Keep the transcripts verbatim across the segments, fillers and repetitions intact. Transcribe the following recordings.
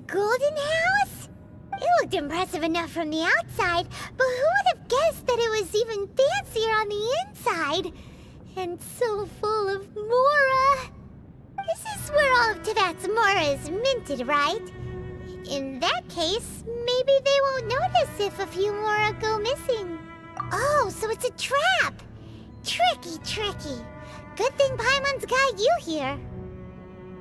the Golden House? It looked impressive enough from the outside, but who would have guessed that it was even fancier on the inside? And so full of mora. This is where all of Teyvat's mora is minted, right? In that case, maybe they won't notice if a few mora go missing. Oh, so it's a trap! Tricky, tricky. Good thing Paimon's got you here.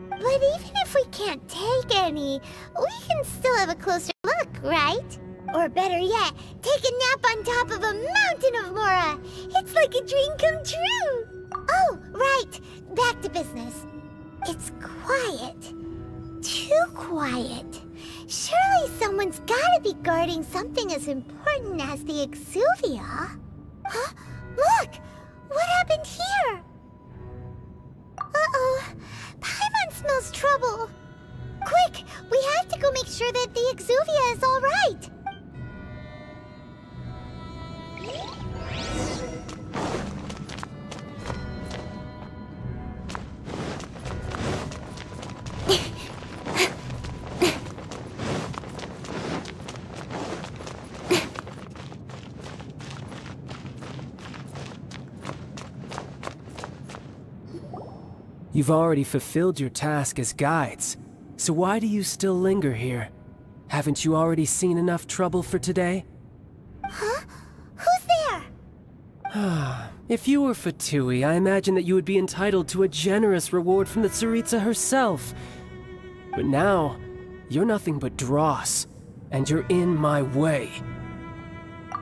But even if we can't take any, we can still have a closer look, right? Or better yet, take a nap on top of a mountain of mora. It's like a dream come true. Oh, right. Back to business. It's quiet. Too quiet. Surely someone's gotta be guarding something as important as the Exuvia. Huh? Look! What happened here? Uh-oh. Paimon smells trouble. Quick! We have to go make sure that the Exuvia is all right. You've already fulfilled your task as guides, so why do you still linger here? Haven't you already seen enough trouble for today? Huh? Who's there? If you were Fatui, I imagine that you would be entitled to a generous reward from the Tsaritsa herself. But now, you're nothing but dross, and you're in my way.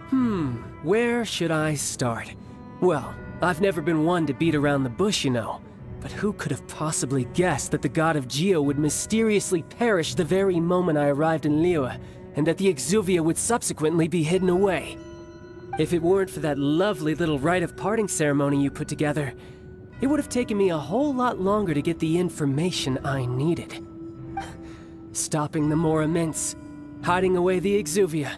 Hmm, where should I start? Well, I've never been one to beat around the bush, you know. But who could have possibly guessed that the god of Geo would mysteriously perish the very moment I arrived in Liyue, and that the Exuvia would subsequently be hidden away? If it weren't for that lovely little rite of parting ceremony you put together, it would have taken me a whole lot longer to get the information I needed. Stopping the mora mints, hiding away the Exuvia.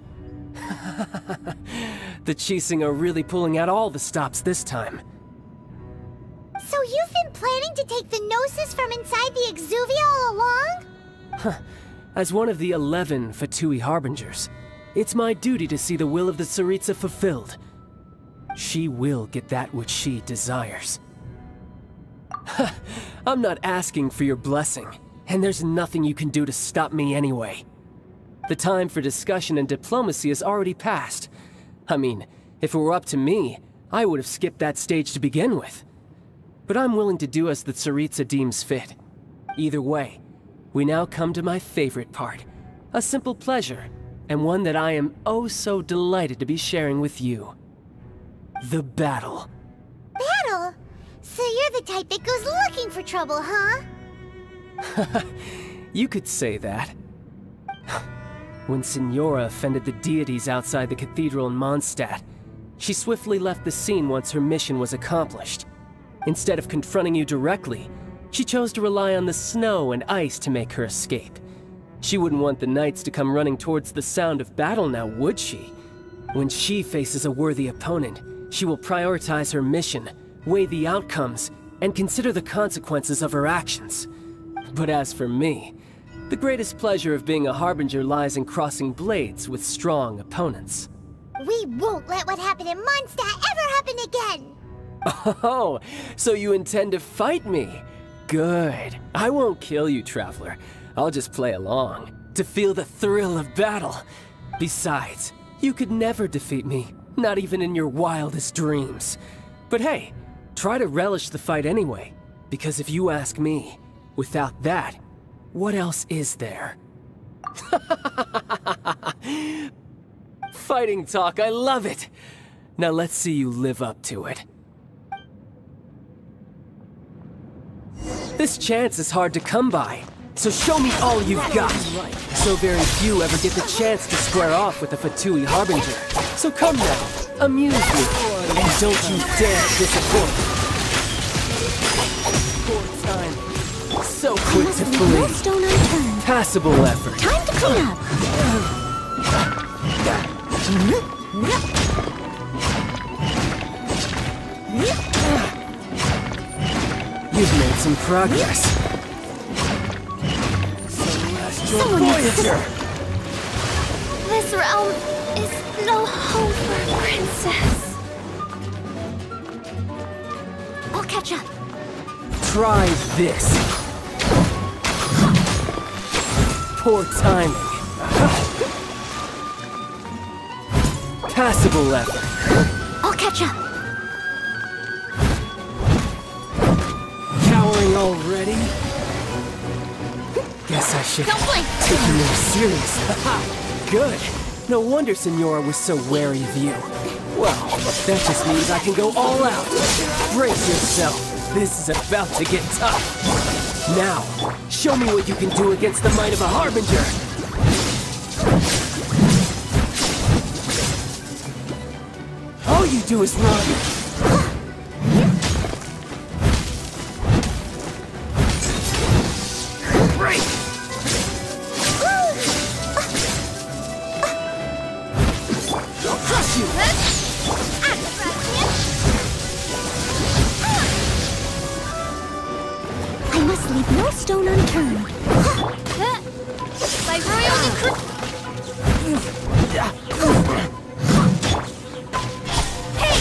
The Qixing are really pulling out all the stops this time. So you've been planning to take the Gnosis from inside the Exuvia all along? Huh. As one of the eleven Fatui Harbingers, it's my duty to see the will of the Tsaritsa fulfilled. She will get that which she desires. Huh. I'm not asking for your blessing, and there's nothing you can do to stop me anyway. The time for discussion and diplomacy has already passed. I mean, if it were up to me, I would have skipped that stage to begin with. But I'm willing to do as the Tsaritsa deems fit. Either way, we now come to my favorite part. A simple pleasure, and one that I am oh so delighted to be sharing with you. The battle. Battle? So you're the type that goes looking for trouble, huh? You could say that. When Signora offended the deities outside the cathedral in Mondstadt, she swiftly left the scene once her mission was accomplished. Instead of confronting you directly, she chose to rely on the snow and ice to make her escape. She wouldn't want the knights to come running towards the sound of battle now, would she? When she faces a worthy opponent, she will prioritize her mission, weigh the outcomes, and consider the consequences of her actions. But as for me, the greatest pleasure of being a Harbinger lies in crossing blades with strong opponents. We won't let what happened in Mondstadt ever happen again! Oh, so you intend to fight me? Good. I won't kill you, Traveler. I'll just play along, to feel the thrill of battle. Besides, you could never defeat me, not even in your wildest dreams. But hey, try to relish the fight anyway, because if you ask me, without that, what else is there? Fighting talk, I love it! Now let's see you live up to it. This chance is hard to come by, so show me all you've got. So very few ever get the chance to square off with a Fatui Harbinger. So come now, amuse me, and don't you dare disappoint. Poor time, so quick to flee. Passable effort. Time to clean up. You've made some progress. So last spiritual voyager! This realm is no home for a princess. I'll catch up. Try this. Poor timing. Passable effort. I'll catch up. Cowering already? Guess I should take you more seriously. Haha! Good! No wonder Signora was so wary of you. Well, that just means I can go all out. Brace yourself. This is about to get tough. Now, show me what you can do against the might of a Harbinger! All you do is run! Break! I'll crush you! Acrobatic! Must leave no stone unturned. By royal decree. Hey!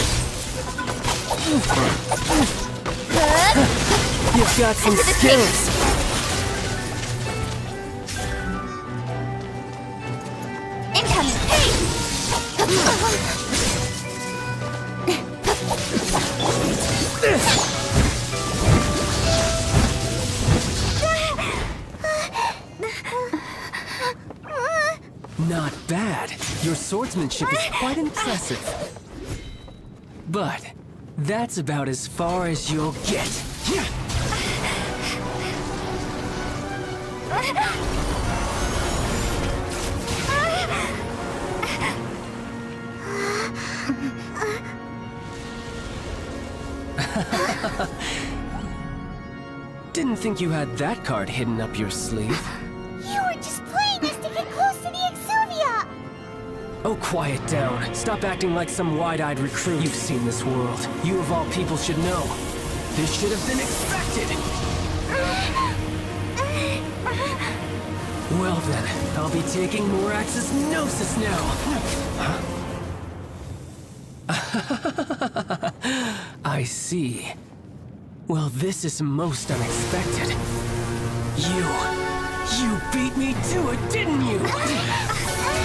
Good. You've got some skills. Incoming. Hey! Not bad. Your swordsmanship is quite impressive. But that's about as far as you'll get. Didn't think you had that card hidden up your sleeve. Oh, quiet down. Stop acting like some wide-eyed recruit. You've seen this world. You of all people should know. This should have been expected! Well then, I'll be taking Morax's Gnosis now! Huh? I see. Well, this is most unexpected. You... you beat me to it, didn't you? Get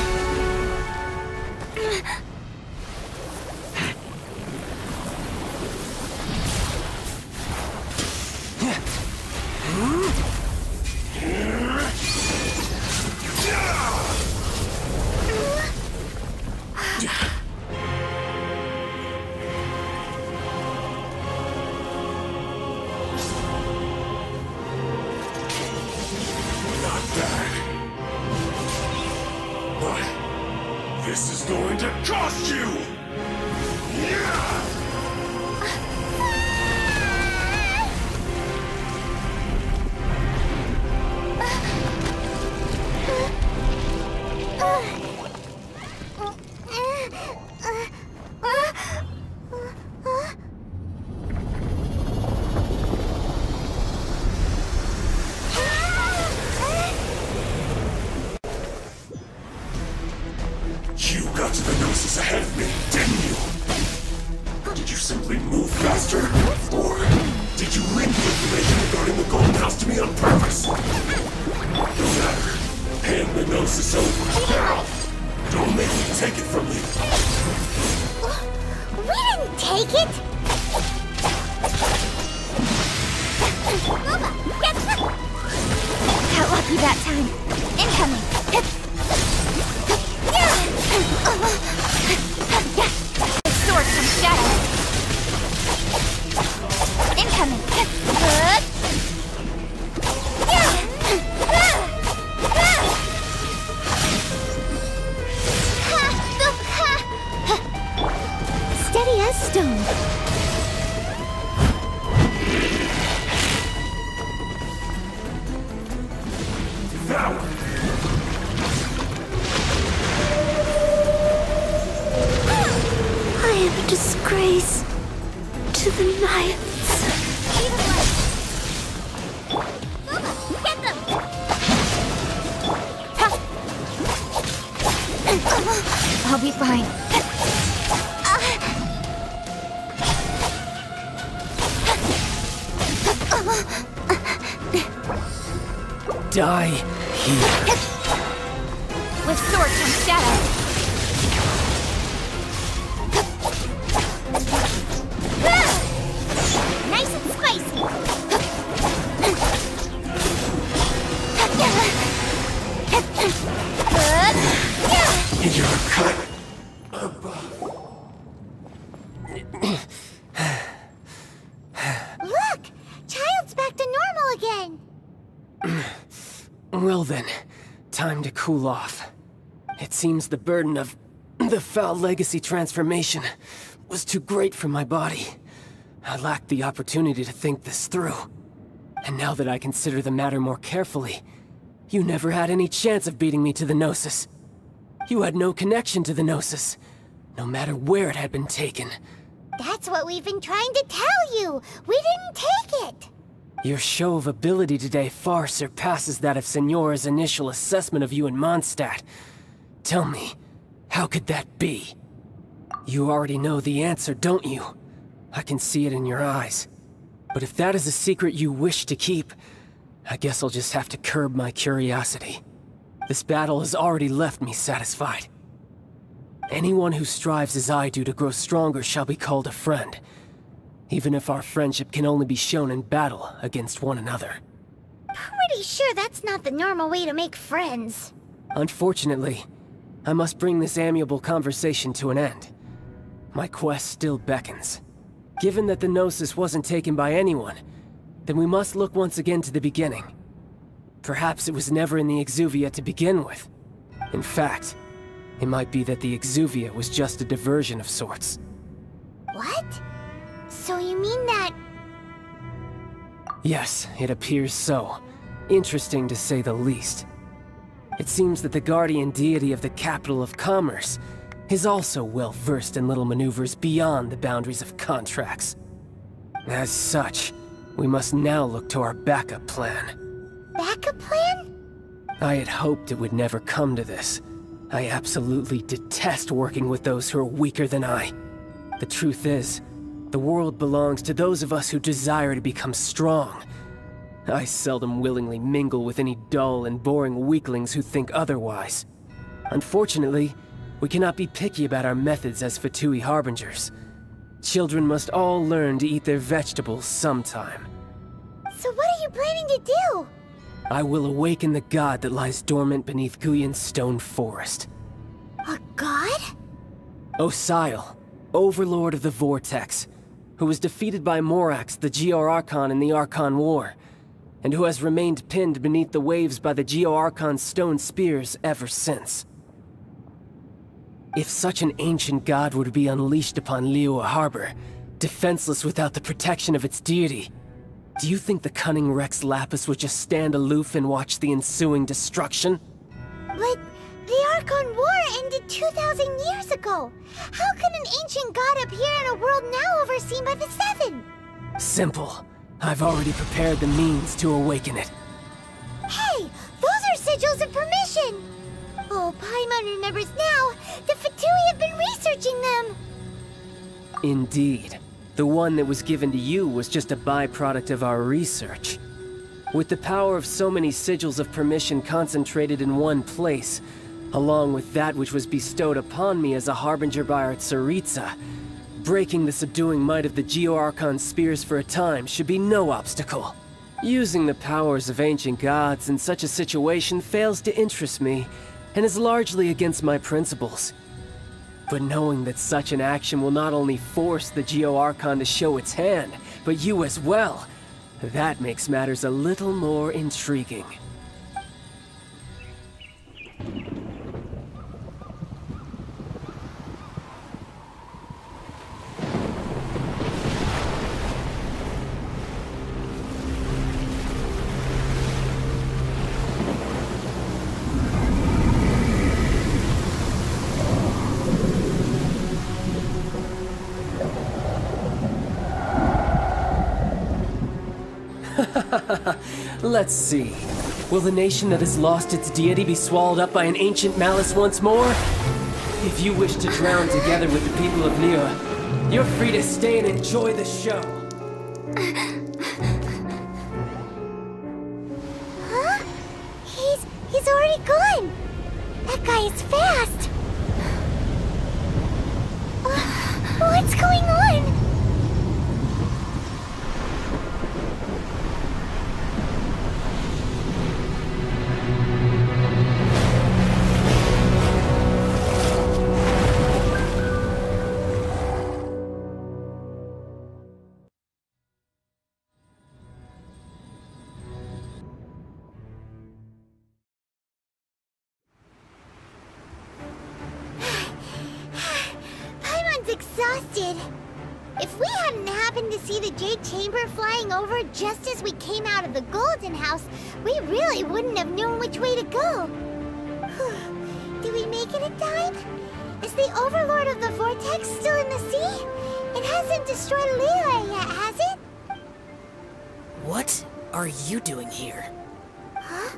them! fine. Die here. With sword comes shadow. Nice and spicy. You're cut above. Look! Child's back to normal again. Well then, time to cool off. It seems the burden of the foul legacy transformation was too great for my body. I lacked the opportunity to think this through. And now that I consider the matter more carefully, you never had any chance of beating me to the Gnosis. You had no connection to the Gnosis, no matter where it had been taken. That's what we've been trying to tell you! We didn't take it! Your show of ability today far surpasses that of Signora's initial assessment of you in Mondstadt. Tell me, how could that be? You already know the answer, don't you? I can see it in your eyes. But if that is a secret you wish to keep, I guess I'll just have to curb my curiosity. This battle has already left me satisfied. Anyone who strives as I do to grow stronger shall be called a friend. Even if our friendship can only be shown in battle against one another. Pretty sure that's not the normal way to make friends. Unfortunately, I must bring this amiable conversation to an end. My quest still beckons. Given that the Gnosis wasn't taken by anyone, then we must look once again to the beginning. Perhaps it was never in the Exuvia to begin with. In fact, it might be that the Exuvia was just a diversion of sorts. What? So you mean that... Yes, it appears so. Interesting to say the least. It seems that the guardian deity of the capital of commerce is also well-versed in little maneuvers beyond the boundaries of contracts. As such, we must now look to our backup plan. Backup plan? I had hoped it would never come to this. I absolutely detest working with those who are weaker than I. The truth is, the world belongs to those of us who desire to become strong. I seldom willingly mingle with any dull and boring weaklings who think otherwise. Unfortunately, we cannot be picky about our methods as Fatui Harbingers. Children must all learn to eat their vegetables sometime. So what are you planning to do? I will awaken the god that lies dormant beneath Guyan's stone forest. A god? Osial, overlord of the Vortex, who was defeated by Morax, the Geo Archon, in the Archon War, and who has remained pinned beneath the waves by the Geo Archon's stone spears ever since. If such an ancient god were to be unleashed upon Liyue Harbor, defenseless without the protection of its deity, do you think the cunning Rex Lapis would just stand aloof and watch the ensuing destruction? But the Archon War ended two thousand years ago! How could an ancient god appear in a world now overseen by the Seven? Simple. I've already prepared the means to awaken it. Hey! Those are sigils of permission! Oh, Paimon remembers now! The Fatui have been researching them! Indeed. The one that was given to you was just a byproduct of our research. With the power of so many sigils of permission concentrated in one place, along with that which was bestowed upon me as a harbinger by our Tsaritsa, breaking the subduing might of the Geo Archon's spears for a time should be no obstacle. Using the powers of ancient gods in such a situation fails to interest me, and is largely against my principles. But knowing that such an action will not only force the Geo Archon to show its hand, but you as well, that makes matters a little more intriguing. Let's see. Will the nation that has lost its deity be swallowed up by an ancient malice once more? If you wish to drown together with the people of Liyue, you're free to stay and enjoy the show. Huh? He's... he's already gone! That guy is fast! Uh, what's going on? If we hadn't happened to see the Jade Chamber flying over just as we came out of the Golden House, we really wouldn't have known which way to go. Do we make it in time? Is the Overlord of the Vortex still in the sea? It hasn't destroyed Liyue yet, has it? What are you doing here? Huh?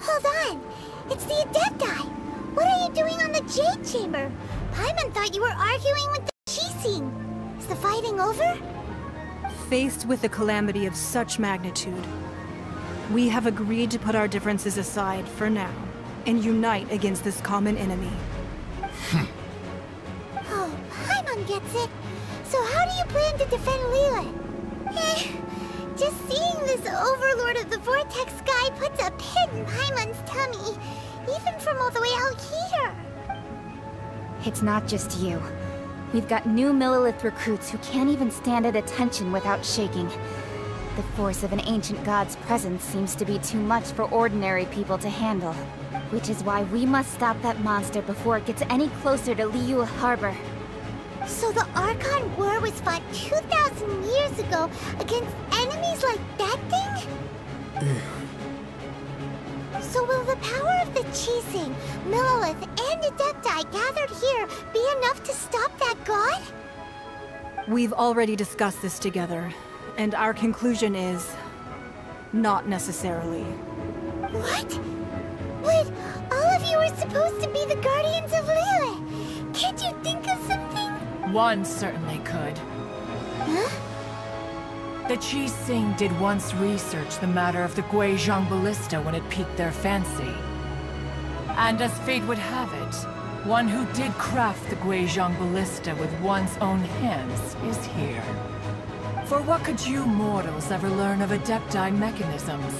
Hold on. It's the Adepti. What are you doing on the Jade Chamber? Paimon thought you were arguing with the Qixing. Is the fighting over? Faced with a calamity of such magnitude, we have agreed to put our differences aside for now and unite against this common enemy. Oh, Paimon gets it. So how do you plan to defend Liyue? Eh, just seeing this Overlord of the Vortex guy puts a pin in Paimon's tummy, even from all the way out here. It's not just you. We've got new Millilith recruits who can't even stand at attention without shaking. The force of an ancient god's presence seems to be too much for ordinary people to handle. Which is why we must stop that monster before it gets any closer to Liyue Harbor. So the Archon War was fought two thousand years ago against enemies like that thing? So will the power of the Qixing, Millilith, and Adepti gathered here be enough to stop that god? We've already discussed this together, and our conclusion is... not necessarily. What? Wait, all of you are supposed to be the guardians of Liyue! Can't you think of something? One certainly could. The Qixing did once research the matter of the Guizhong Ballista when it piqued their fancy. And as fate would have it, one who did craft the Guizhong Ballista with one's own hands is here. For what could you mortals ever learn of Adepti mechanisms?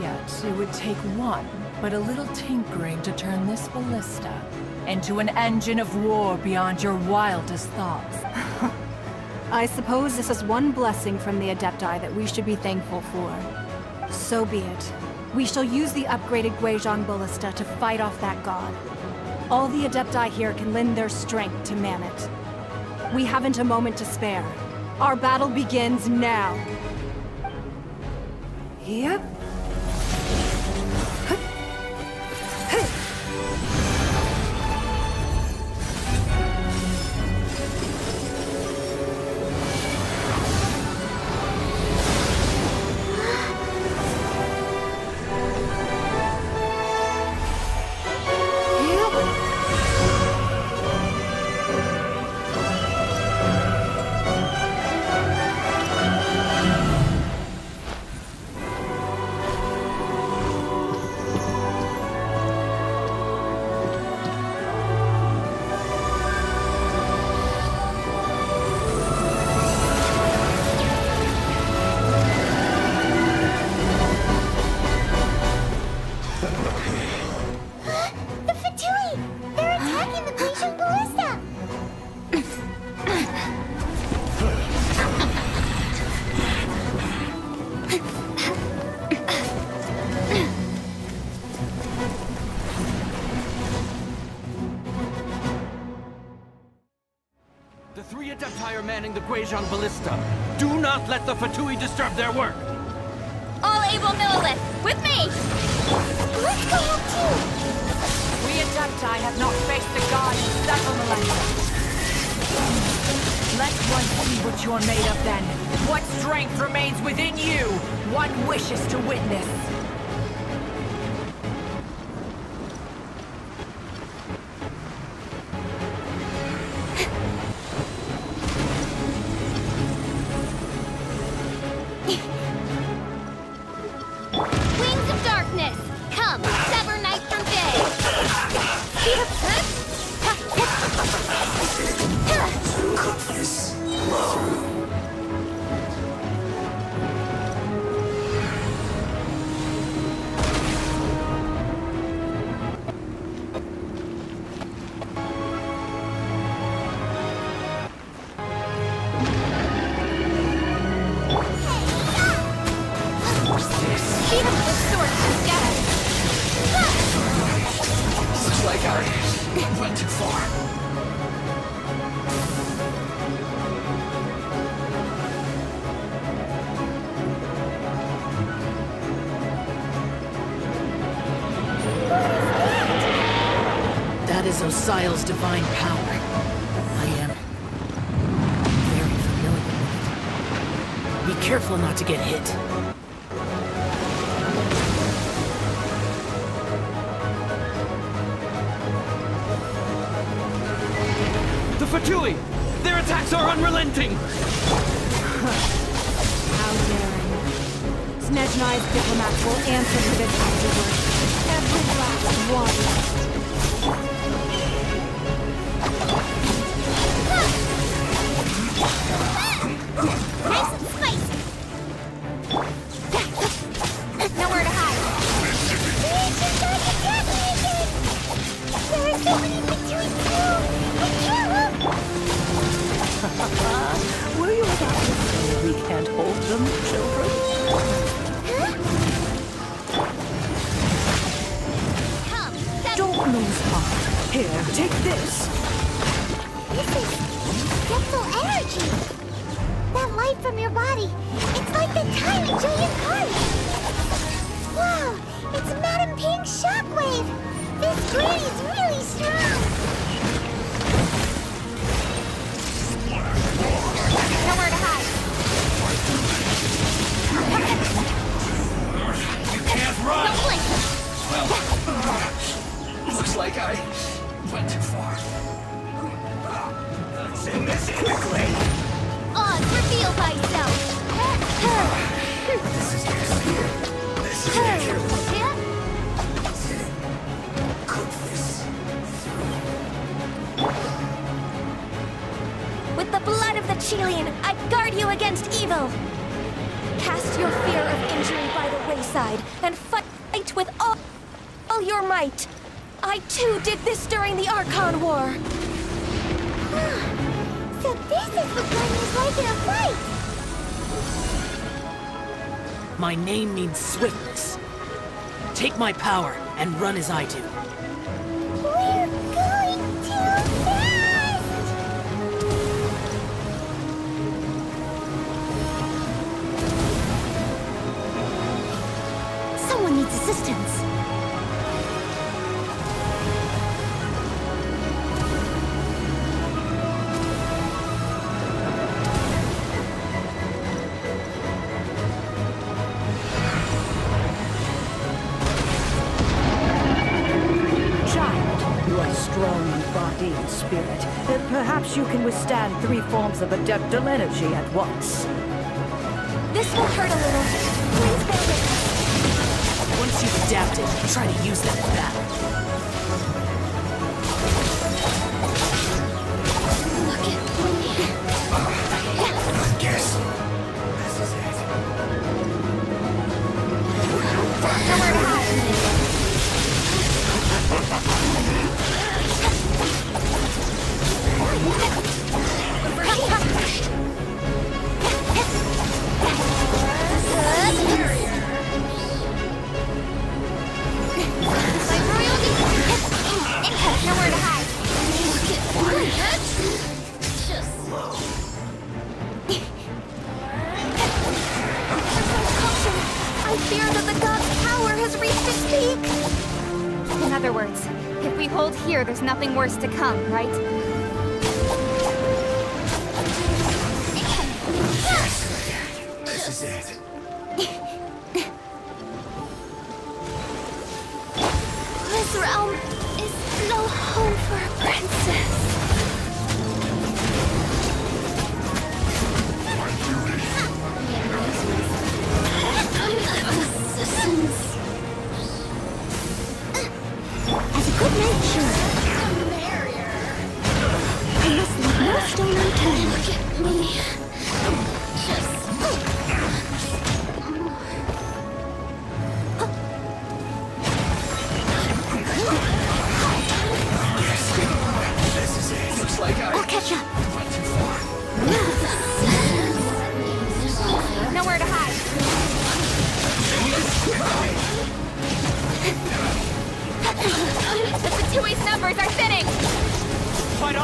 Yet it would take one, but a little tinkering to turn this ballista into an engine of war beyond your wildest thoughts. I suppose this is one blessing from the Adepti that we should be thankful for. So be it. We shall use the upgraded Guizhong Ballista to fight off that god. All the Adepti here can lend their strength to man it. We haven't a moment to spare. Our battle begins now. Yep. Manning the Guizhong Ballista. Do not let the Fatui disturb their work! All able Millilith, with me! Let's go up too! We Adepti have not faced the god in several millennia. Let one see what you are made of then. What strength remains within you, one wishes to witness. come, sever night from day. Cook this low. Osial's divine power. I am very familiar with it. Be careful not to get hit. The Fatui! Their attacks are unrelenting! How daring. Snezhnai's diplomats will answer to this afterward. Every last one. My name means swiftness. Take my power and run as I do. We're going too fast! Someone needs assistance. You can withstand three forms of adeptal energy at once. This will hurt a little. Please bear with me. Once you've adapted, try to use that in battle. Look at me. Uh, I guess this is it. Nowhere to hide. Nowhere to hide. Just slow. Caution! I fear that the god's power has reached its peak. In other words, if we hold here, there's nothing worse to come, right?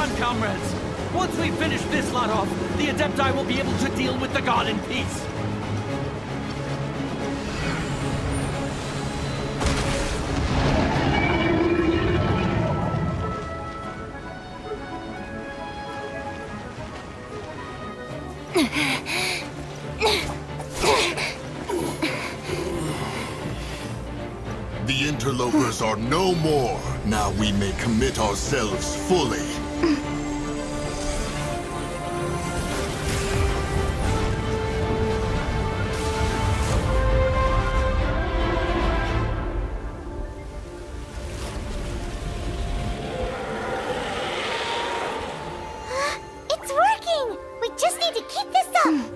on, comrades! Once we finish this lot off, the Adepti will be able to deal with the god in peace! The interlopers are no more. Now we may commit ourselves fully. It's working! We just need to keep this up!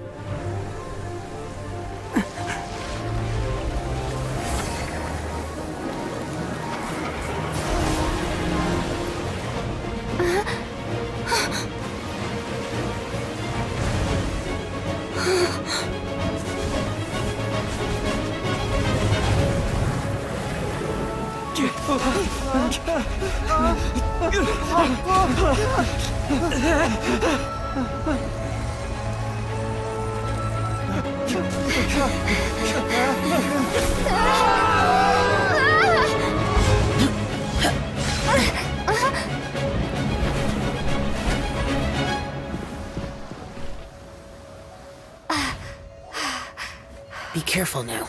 Be careful now.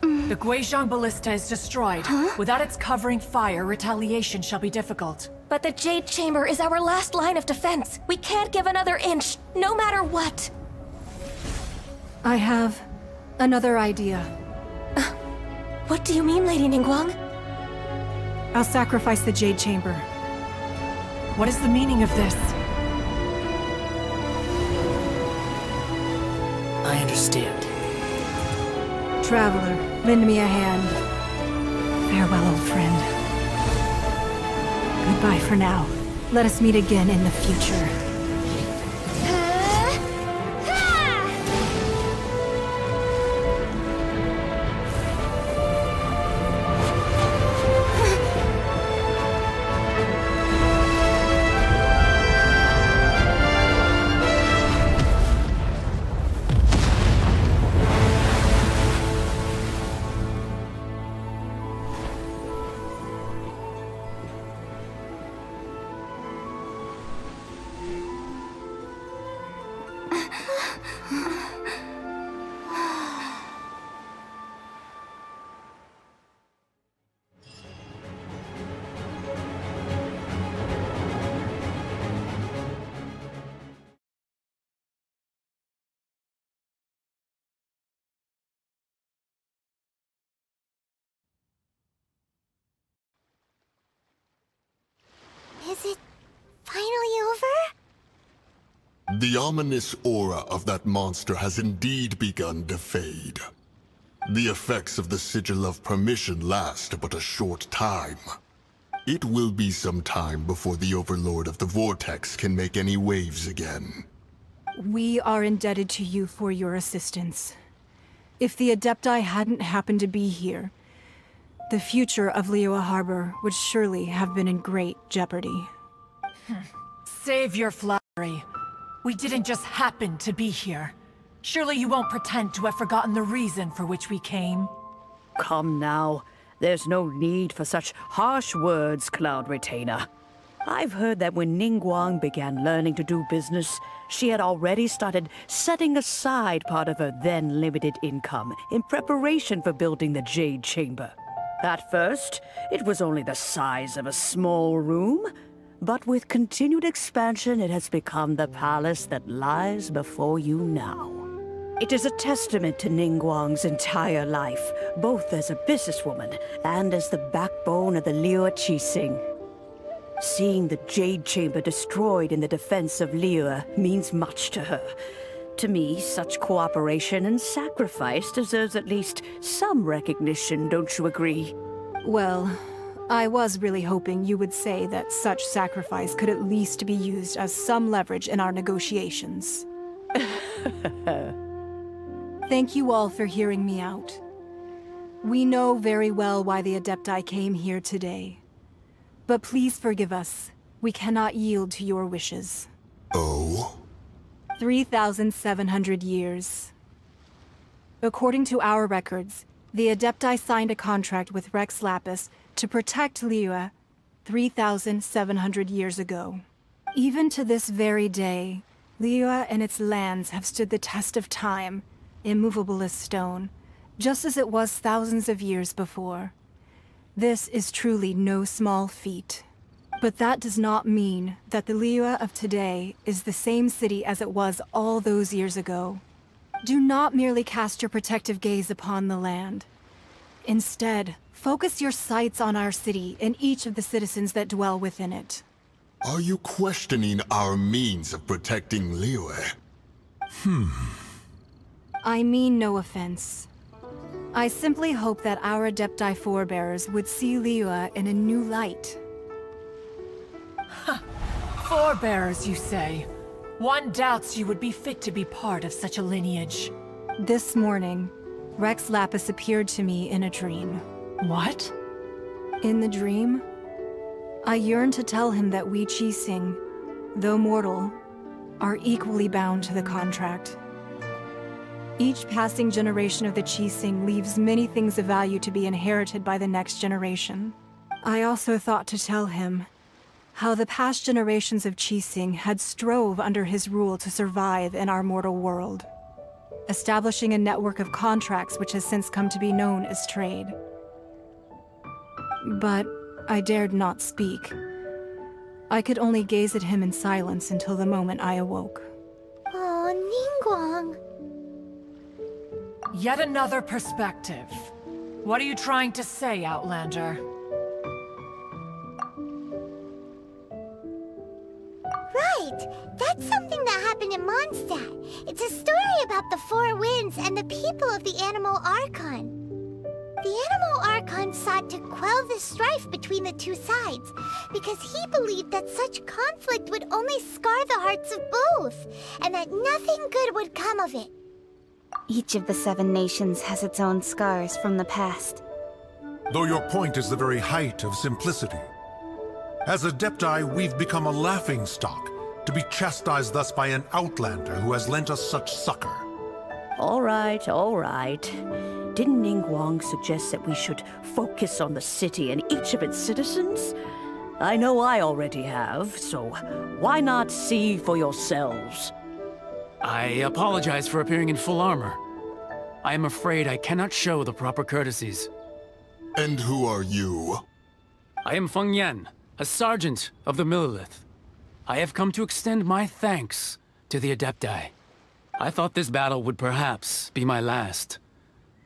The Guizhong Ballista is destroyed. Huh? Without its covering fire, retaliation shall be difficult. But the Jade Chamber is our last line of defense. We can't give another inch, no matter what. I have another idea. Uh, what do you mean, Lady Ningguang? I'll sacrifice the Jade Chamber. What is the meaning of this? I understand. Traveler, lend me a hand. Farewell, old friend. Goodbye for now. Let us meet again in the future. Is it finally over? The ominous aura of that monster has indeed begun to fade. The effects of the sigil of permission last but a short time. It will be some time before the Overlord of the Vortex can make any waves again. We are indebted to you for your assistance. If the Adepti hadn't happened to be here, the future of Liyue Harbor would surely have been in great jeopardy. Save your flattery. We didn't just happen to be here. Surely you won't pretend to have forgotten the reason for which we came. Come now. There's no need for such harsh words, Cloud Retainer. I've heard that when Ningguang began learning to do business, she had already started setting aside part of her then-limited income in preparation for building the Jade Chamber. At first, it was only the size of a small room, but with continued expansion, it has become the palace that lies before you now. It is a testament to Ningguang's entire life, both as a businesswoman and as the backbone of the Liu Qixing. Seeing the Jade Chamber destroyed in the defense of Liyue means much to her. To me, such cooperation and sacrifice deserves at least some recognition, don't you agree? Well, I was really hoping you would say that such sacrifice could at least be used as some leverage in our negotiations. Thank you all for hearing me out. We know very well why the Adepti came here today. But please forgive us. We cannot yield to your wishes. Oh? three thousand seven hundred years. According to our records, the Adepti signed a contract with Rex Lapis to protect Liyue three thousand seven hundred years ago. Even to this very day, Liyue and its lands have stood the test of time, immovable as stone, just as it was thousands of years before. This is truly no small feat. But that does not mean that the Liyue of today is the same city as it was all those years ago. Do not merely cast your protective gaze upon the land. Instead, focus your sights on our city and each of the citizens that dwell within it. Are you questioning our means of protecting Liyue? Hmm. I mean no offense. I simply hope that our Adepti forebears would see Liyue in a new light. Huh. Forebears, you say? One doubts you would be fit to be part of such a lineage. This morning, Rex Lapis appeared to me in a dream. What? In the dream, I yearned to tell him that we Qixing, though mortal, are equally bound to the contract. Each passing generation of the Qixing leaves many things of value to be inherited by the next generation. I also thought to tell him how the past generations of Qixing had strove under his rule to survive in our mortal world, establishing a network of contracts which has since come to be known as trade. But I dared not speak. I could only gaze at him in silence until the moment I awoke. Oh, Ningguang. Yet another perspective. What are you trying to say, Outlander? That's something that happened in Mondstadt. It's a story about the Four Winds and the people of the Animal Archon. The Animal Archon sought to quell the strife between the two sides, because he believed that such conflict would only scar the hearts of both, and that nothing good would come of it. Each of the seven nations has its own scars from the past. Though your point is the very height of simplicity. As Adepti, we've become a laughingstock, to be chastised thus by an outlander who has lent us such succor. All right, all right. Didn't Ningguang suggest that we should focus on the city and each of its citizens? I know I already have, so why not see for yourselves? I apologize for appearing in full armor. I am afraid I cannot show the proper courtesies. And who are you? I am Feng Yan, a sergeant of the Millilith. I have come to extend my thanks to the Adepti. I thought this battle would perhaps be my last,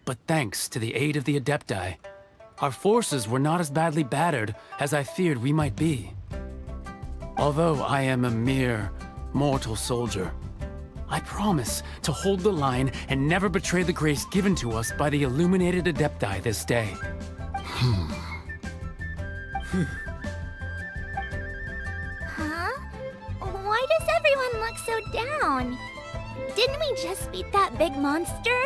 but thanks to the aid of the Adepti, our forces were not as badly battered as I feared we might be. Although I am a mere mortal soldier, I promise to hold the line and never betray the grace given to us by the illuminated Adepti this day. Hmm. Hmm. Why does everyone look so down? Didn't we just beat that big monster?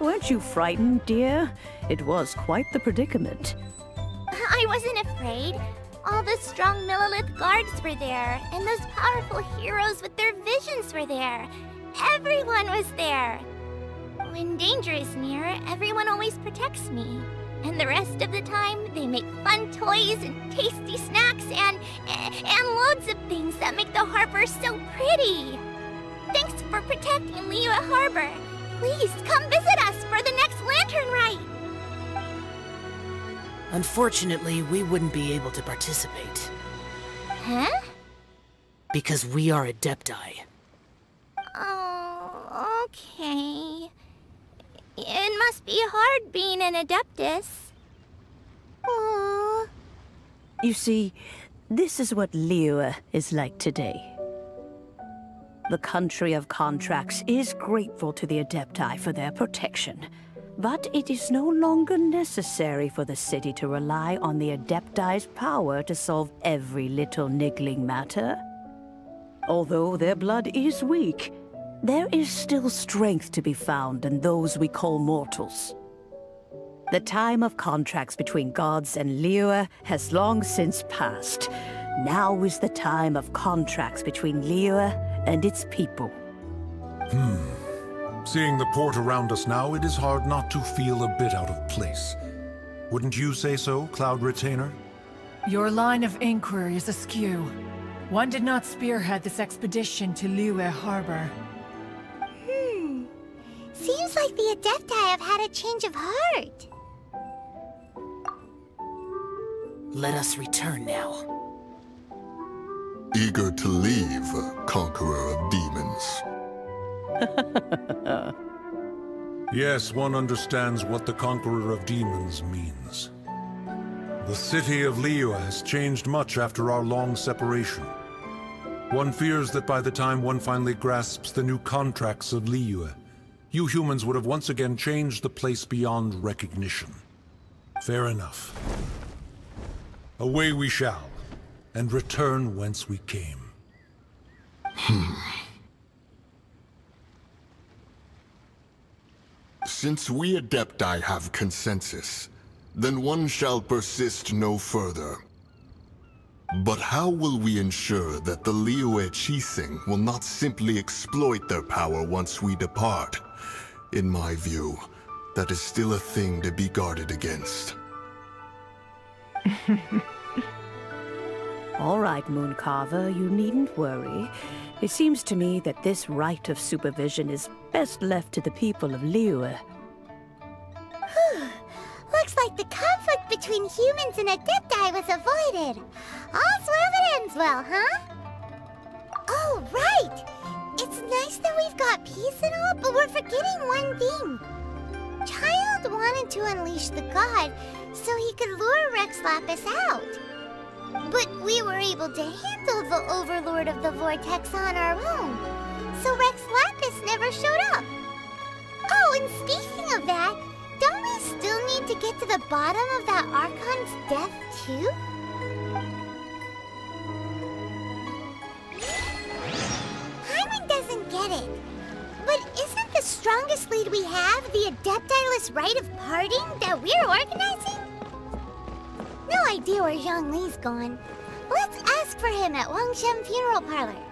Weren't you frightened, dear? It was quite the predicament. I wasn't afraid. All the strong Millilith guards were there, and those powerful heroes with their visions were there. Everyone was there. When danger is near, everyone always protects me. And the rest of the time, they make fun toys and tasty snacks and, and... and loads of things that make the harbor so pretty! Thanks for protecting Liyue Harbor! Please, come visit us for the next Lantern Rite! Unfortunately, we wouldn't be able to participate. Huh? Because we are Adepti. Oh, okay... It must be hard being an Adeptus. Aww. You see, this is what Liyue is like today. The country of contracts is grateful to the Adepti for their protection, but it is no longer necessary for the city to rely on the Adepti's power to solve every little niggling matter. Although their blood is weak, there is still strength to be found in those we call mortals. The time of contracts between gods and Liyue has long since passed. Now is the time of contracts between Liyue and its people. Hmm. Seeing the port around us now, it is hard not to feel a bit out of place. Wouldn't you say so, Cloud Retainer? Your line of inquiry is askew. One did not spearhead this expedition to Liyue Harbor. Hmm. Seems like the Adepti have had a change of heart. Let us return now. Eager to leave, Conqueror of Demons. Yes, one understands what the Conqueror of Demons means. The city of Liyue has changed much after our long separation. One fears that by the time one finally grasps the new contracts of Liyue, you humans would have once again changed the place beyond recognition. Fair enough. Away we shall, and return whence we came. Hmm. Since we Adepti have consensus, then one shall persist no further. But how will we ensure that the Liyue Qixing will not simply exploit their power once we depart? In my view, that is still a thing to be guarded against. All right, Moon Carver, you needn't worry. It seems to me that this right of supervision is best left to the people of Liyue. Looks like the conflict between humans and Adepti was avoided. All's well that ends well, huh? Oh, right! It's nice that we've got peace and all, but we're forgetting one thing. Child wanted to unleash the god so he could lure Rex Lapis out. But we were able to handle the Overlord of the Vortex on our own, so Rex Lapis never showed up. Oh, and speaking of that, don't we still need to get to the bottom of that Archon's death, too? Paimon doesn't get it. But isn't the strongest lead we have the Adepti-less rite of parting that we're organizing? No idea where Zhang Li's gone. Let's ask for him at Wangsheng Funeral Parlor.